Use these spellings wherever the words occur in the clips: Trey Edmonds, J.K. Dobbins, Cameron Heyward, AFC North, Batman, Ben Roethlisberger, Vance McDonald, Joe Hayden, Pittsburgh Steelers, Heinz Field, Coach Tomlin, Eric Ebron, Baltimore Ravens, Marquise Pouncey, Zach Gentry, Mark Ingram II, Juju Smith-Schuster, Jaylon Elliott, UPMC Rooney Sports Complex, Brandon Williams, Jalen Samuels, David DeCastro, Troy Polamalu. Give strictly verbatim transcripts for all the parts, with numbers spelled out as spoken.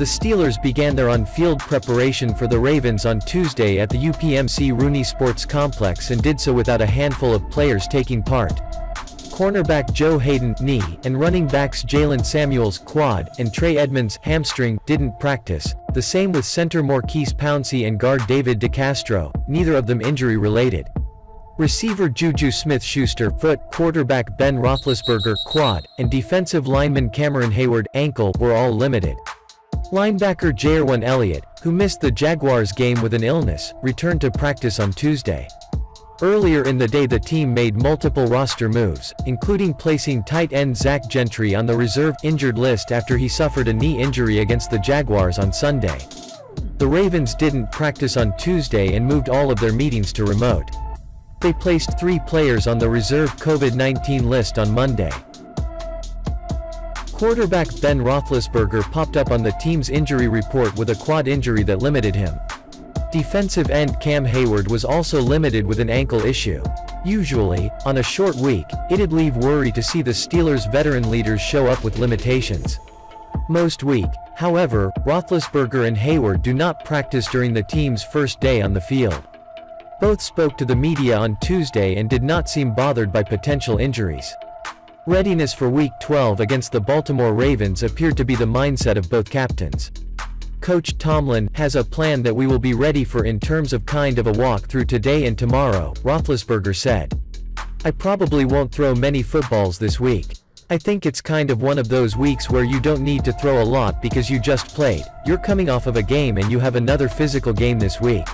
The Steelers began their on-field preparation for the Ravens on Tuesday at the U P M C Rooney Sports Complex and did so without a handful of players taking part. Cornerback Joe Hayden, knee, and running backs Jalen Samuels, quad, and Trey Edmonds, hamstring, didn't practice, the same with center Marquise Pouncey and guard David DeCastro, neither of them injury-related. Receiver Juju Smith-Schuster, foot, quarterback Ben Roethlisberger, quad, and defensive lineman Cameron Heyward, ankle, were all limited. Linebacker Jaylon Elliott, who missed the Jaguars game with an illness, returned to practice on Tuesday. Earlier in the day, the team made multiple roster moves, including placing tight end Zach Gentry on the reserve injured list after he suffered a knee injury against the Jaguars on Sunday. The Ravens didn't practice on Tuesday and moved all of their meetings to remote. They placed three players on the reserve COVID nineteen list on Monday. Quarterback Ben Roethlisberger popped up on the team's injury report with a quad injury that limited him. Defensive end Cam Heyward was also limited with an ankle issue. Usually, on a short week, it'd leave worry to see the Steelers' veteran leaders show up with limitations. Most week, however, Roethlisberger and Heyward do not practice during the team's first day on the field. Both spoke to the media on Tuesday and did not seem bothered by potential injuries. Readiness for Week twelve against the Baltimore Ravens appeared to be the mindset of both captains. Coach Tomlin has a plan that we will be ready for in terms of kind of a walk through today and tomorrow, Roethlisberger said. I probably won't throw many footballs this week. I think it's kind of one of those weeks where you don't need to throw a lot because you just played, you're coming off of a game and you have another physical game this week.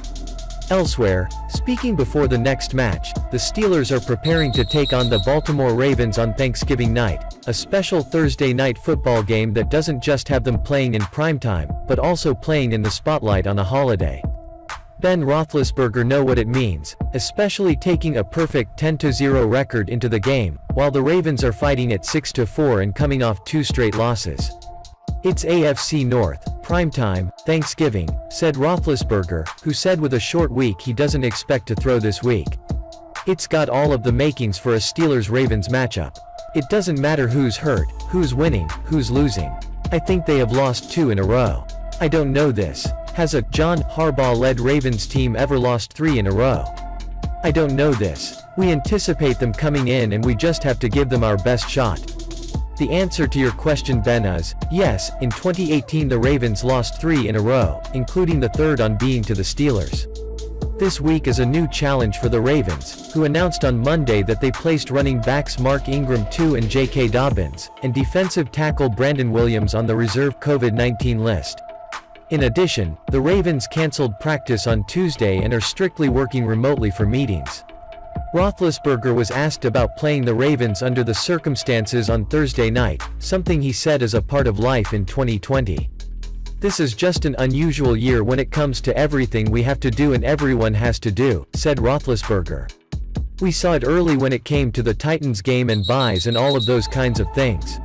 Elsewhere, speaking before the next match, the Steelers are preparing to take on the Baltimore Ravens on Thanksgiving night, a special Thursday night football game that doesn't just have them playing in primetime, but also playing in the spotlight on a holiday. Ben Roethlisberger knows what it means, especially taking a perfect ten to zero record into the game, while the Ravens are fighting at six to four and coming off two straight losses. It's A F C North, primetime, Thanksgiving, said Roethlisberger, who said with a short week he doesn't expect to throw this week. It's got all of the makings for a Steelers-Ravens matchup. It doesn't matter who's hurt, who's winning, who's losing. I think they have lost two in a row. I don't know this. Has a John Harbaugh-led Ravens team ever lost three in a row? I don't know this. We anticipate them coming in and we just have to give them our best shot. The answer to your question, Ben, is yes. In twenty eighteen the Ravens lost three in a row, including the third on being to the Steelers. This week is a new challenge for the Ravens, who announced on Monday that they placed running backs Mark Ingram the second and J K Dobbins, and defensive tackle Brandon Williams on the reserve COVID nineteen list. In addition, the Ravens canceled practice on Tuesday and are strictly working remotely for meetings. Roethlisberger was asked about playing the Ravens under the circumstances on Thursday night, something he said is a part of life in twenty twenty. This is just an unusual year when it comes to everything we have to do and everyone has to do, said Roethlisberger. We saw it early when it came to the Titans game and buys and all of those kinds of things.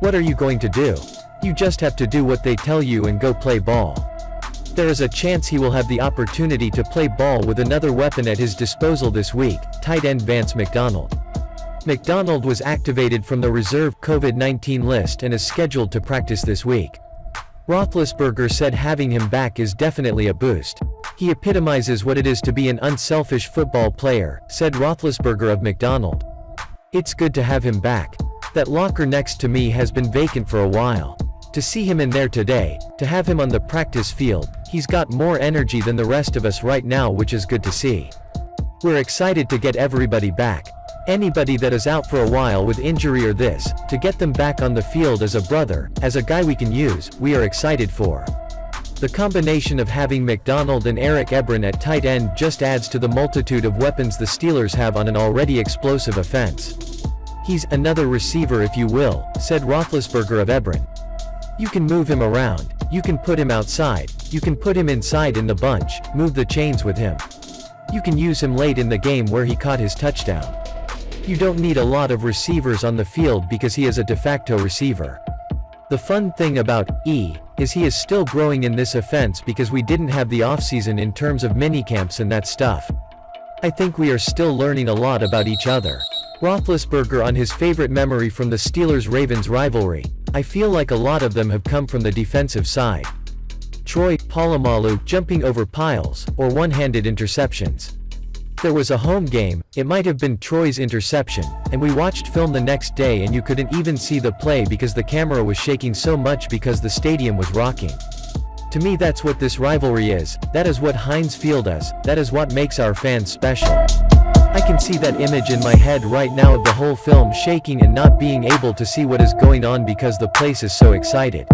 What are you going to do? You just have to do what they tell you and go play ball. There is a chance he will have the opportunity to play ball with another weapon at his disposal this week, tight end Vance McDonald. McDonald was activated from the reserve COVID nineteen list and is scheduled to practice this week. Roethlisberger said having him back is definitely a boost. He epitomizes what it is to be an unselfish football player, said Roethlisberger of McDonald. It's good to have him back. That locker next to me has been vacant for a while. To see him in there today, to have him on the practice field, he's got more energy than the rest of us right now, which is good to see. We're excited to get everybody back. Anybody that is out for a while with injury or this, to get them back on the field as a brother, as a guy we can use, we are excited for. The combination of having McDonald and Eric Ebron at tight end just adds to the multitude of weapons the Steelers have on an already explosive offense. He's another receiver, if you will, said Roethlisberger of Ebron. You can move him around, you can put him outside, you can put him inside in the bunch, move the chains with him. You can use him late in the game where he caught his touchdown. You don't need a lot of receivers on the field because he is a de facto receiver. The fun thing about E is he is still growing in this offense because we didn't have the offseason in terms of minicamps and that stuff. I think we are still learning a lot about each other. Roethlisberger on his favorite memory from the Steelers-Ravens rivalry. I feel like a lot of them have come from the defensive side. Troy Polamalu jumping over piles, or one-handed interceptions. There was a home game, it might have been Troy's interception, and we watched film the next day and you couldn't even see the play because the camera was shaking so much because the stadium was rocking. To me, that's what this rivalry is, that is what Heinz Field is, that is what makes our fans special. I can see that image in my head right now of the whole film shaking and not being able to see what is going on because the place is so excited.